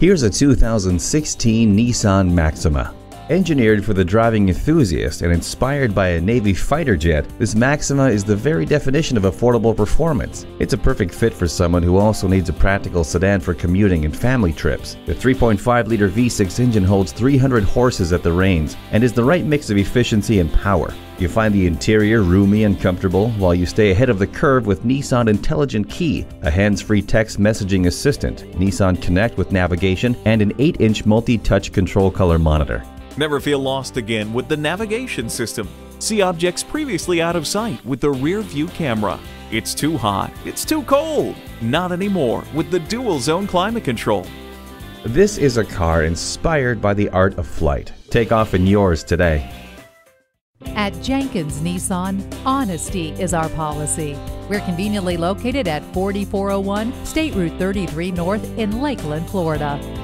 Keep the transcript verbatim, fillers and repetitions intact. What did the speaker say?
Here's a two thousand sixteen Nissan Maxima. Engineered for the driving enthusiast and inspired by a Navy fighter jet, this Maxima is the very definition of affordable performance. It's a perfect fit for someone who also needs a practical sedan for commuting and family trips. The three point five liter V six engine holds three hundred horses at the reins and is the right mix of efficiency and power. You find the interior roomy and comfortable while you stay ahead of the curve with Nissan Intelligent Key, a hands-free text messaging assistant, Nissan Connect with navigation, and an eight inch multi-touch control color monitor. Never feel lost again with the navigation system. See objects previously out of sight with the rear view camera. It's too hot, it's too cold. Not anymore with the dual zone climate control. This is a car inspired by the art of flight. Take off in yours today. At Jenkins Nissan, honesty is our policy. We're conveniently located at forty-four oh one State Route thirty-three North in Lakeland, Florida.